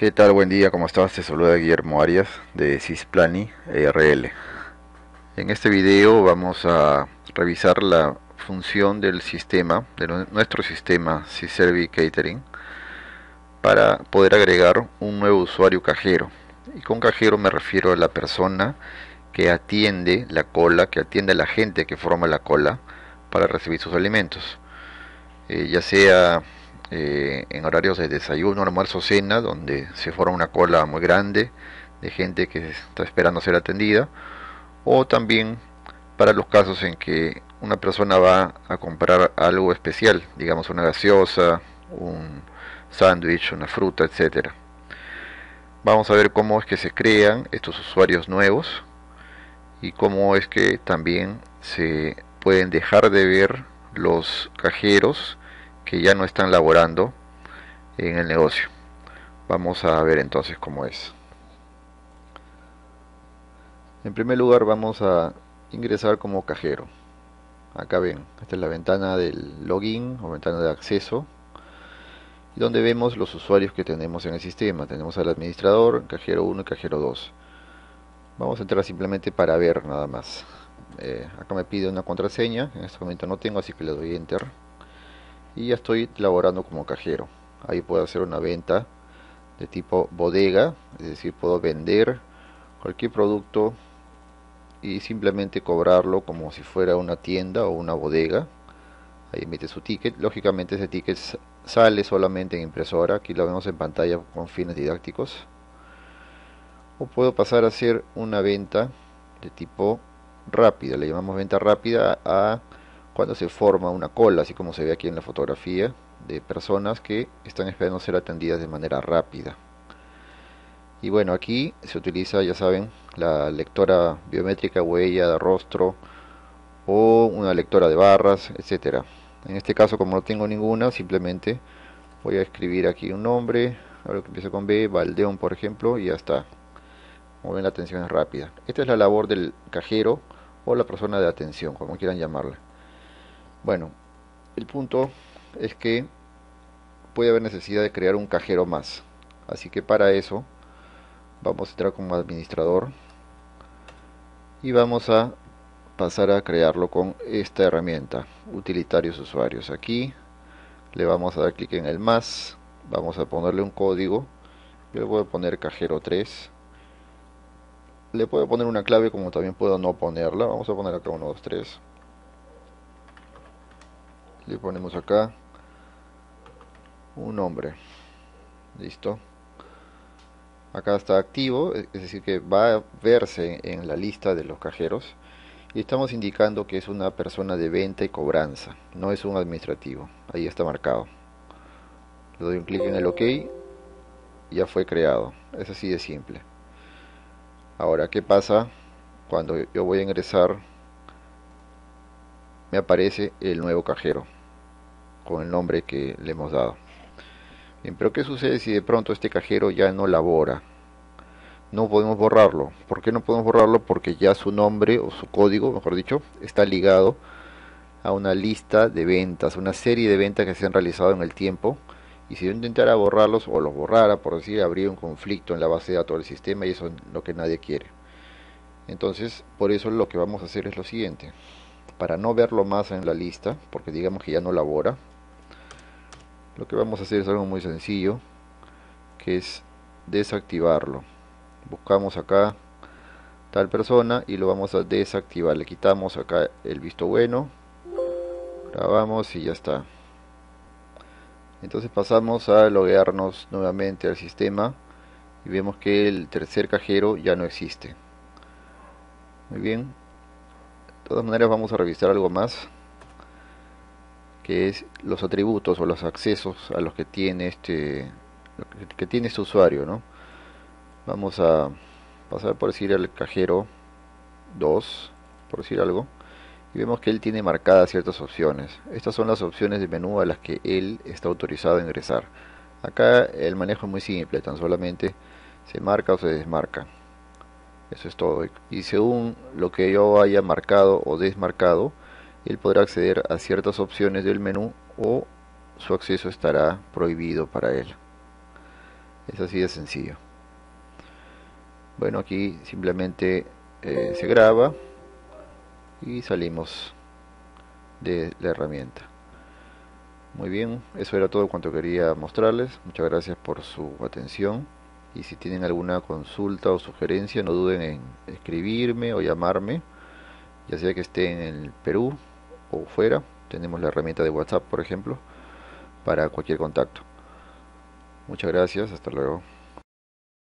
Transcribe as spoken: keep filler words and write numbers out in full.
¿Qué tal? Buen día, ¿cómo estás? Te saluda Guillermo Arias de Sisplani R L. En este video vamos a revisar la función del sistema, de nuestro sistema Siservi Catering, para poder agregar un nuevo usuario cajero. Y con cajero me refiero a la persona que atiende la cola, que atiende a la gente que forma la cola para recibir sus alimentos, eh, ya sea Eh, en horarios de desayuno, almuerzo, cena, donde se forma una cola muy grande de gente que está esperando ser atendida, o también para los casos en que una persona va a comprar algo especial, digamos una gaseosa, un sándwich, una fruta, etcétera. Vamos a ver cómo es que se crean estos usuarios nuevos y cómo es que también se pueden dejar de ver los cajeros que ya no están laborando en el negocio. Vamos a ver entonces cómo es. En primer lugar vamos a ingresar como cajero. Acá ven, esta es la ventana del login o ventana de acceso, donde vemos los usuarios que tenemos en el sistema. Tenemos al administrador, cajero uno y cajero dos. Vamos a entrar simplemente para ver nada más. Eh, acá me pide una contraseña, en este momento no tengo, así que le doy enter. Y ya estoy laborando como cajero. Ahí puedo hacer una venta de tipo bodega, es decir, puedo vender cualquier producto y simplemente cobrarlo como si fuera una tienda o una bodega. Ahí emite su ticket. Lógicamente ese ticket sale solamente en impresora, aquí lo vemos en pantalla con fines didácticos. O puedo pasar a hacer una venta de tipo rápida, le llamamos venta rápida a cuando se forma una cola, así como se ve aquí en la fotografía, de personas que están esperando ser atendidas de manera rápida. Y bueno, aquí se utiliza, ya saben, la lectora biométrica, huella de rostro o una lectora de barras, etcétera. En este caso, como no tengo ninguna, simplemente voy a escribir aquí un nombre, ahora que empieza con B, Valdeón por ejemplo, y ya está. Como ven, la atención es rápida. Esta es la labor del cajero o la persona de atención, como quieran llamarla. Bueno, el punto es que puede haber necesidad de crear un cajero más. Así que para eso vamos a entrar como administrador y vamos a pasar a crearlo con esta herramienta, utilitarios usuarios. Aquí le vamos a dar clic en el más, vamos a ponerle un código, yo le voy a poner cajero tres. Le puedo poner una clave como también puedo no ponerla, vamos a poner acá uno, dos, tres. Le ponemos acá un nombre, listo. Acá está activo, es decir que va a verse en la lista de los cajeros, y estamos indicando que es una persona de venta y cobranza, no es un administrativo. Ahí está marcado, le doy un clic en el OK y ya fue creado. Es así de simple. Ahora, ¿qué pasa cuando yo voy a ingresar? Me aparece el nuevo cajero con el nombre que le hemos dado. Bien, pero ¿qué sucede si de pronto este cajero ya no labora? No podemos borrarlo. ¿Por qué no podemos borrarlo? Porque ya su nombre o su código, mejor dicho, está ligado a una lista de ventas, una serie de ventas que se han realizado en el tiempo, y si yo intentara borrarlos o los borrara, por decir, habría un conflicto en la base de datos del sistema, y eso es lo que nadie quiere. Entonces, por eso lo que vamos a hacer es lo siguiente. Para no verlo más en la lista, porque digamos que ya no labora, lo que vamos a hacer es algo muy sencillo, que es desactivarlo. Buscamos acá tal persona y lo vamos a desactivar. Le quitamos acá el visto bueno, grabamos y ya está. Entonces pasamos a loguearnos nuevamente al sistema y vemos que el tercer cajero ya no existe. Muy bien. De todas maneras vamos a revisar algo más, que es los atributos o los accesos a los que tiene este que tiene este usuario, ¿no? Vamos a pasar, por decir, al cajero dos, por decir algo, y vemos que él tiene marcadas ciertas opciones. Estas son las opciones de menú a las que él está autorizado a ingresar. Acá el manejo es muy simple, tan solamente se marca o se desmarca. Eso es todo, y según lo que yo haya marcado o desmarcado, él podrá acceder a ciertas opciones del menú o su acceso estará prohibido para él. Es así de sencillo. Bueno, aquí simplemente eh, se graba y salimos de la herramienta. Muy bien, eso era todo cuanto quería mostrarles. Muchas gracias por su atención. Y si tienen alguna consulta o sugerencia, no duden en escribirme o llamarme, ya sea que estén en el Perú o fuera. Tenemos la herramienta de WhatsApp, por ejemplo, para cualquier contacto. Muchas gracias, hasta luego.